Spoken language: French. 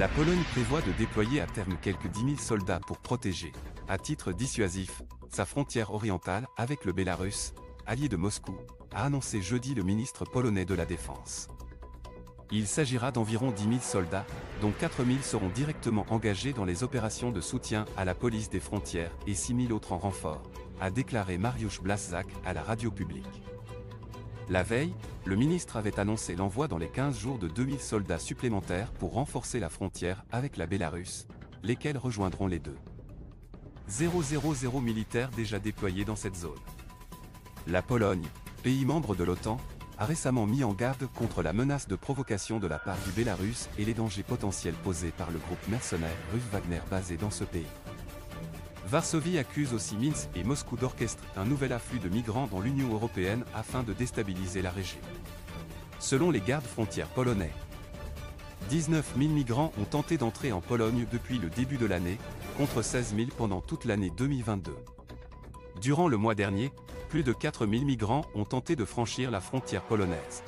La Pologne prévoit de déployer à terme quelques 10 000 soldats pour protéger, à titre dissuasif, sa frontière orientale avec le Bélarus, allié de Moscou, a annoncé jeudi le ministre polonais de la Défense. Il s'agira d'environ 10 000 soldats, dont 4 000 seront directement engagés dans les opérations de soutien à la police des frontières et 6 000 autres en renfort, a déclaré Mariusz Błaszczak à la radio publique. La veille, le ministre avait annoncé l'envoi dans les 15 jours de 2 000 soldats supplémentaires pour renforcer la frontière avec la Bélarus, lesquels rejoindront les 2 000 militaires déjà déployés dans cette zone. La Pologne, pays membre de l'OTAN, a récemment mis en garde contre la menace de provocation de la part du Bélarus et les dangers potentiels posés par le groupe mercenaire russe Wagner basé dans ce pays. Varsovie accuse aussi Minsk et Moscou d'orchestrer un nouvel afflux de migrants dans l'Union européenne afin de déstabiliser la région. Selon les gardes-frontières polonais, 19 000 migrants ont tenté d'entrer en Pologne depuis le début de l'année, contre 16 000 pendant toute l'année 2022. Durant le mois dernier, plus de 4 000 migrants ont tenté de franchir la frontière polonaise.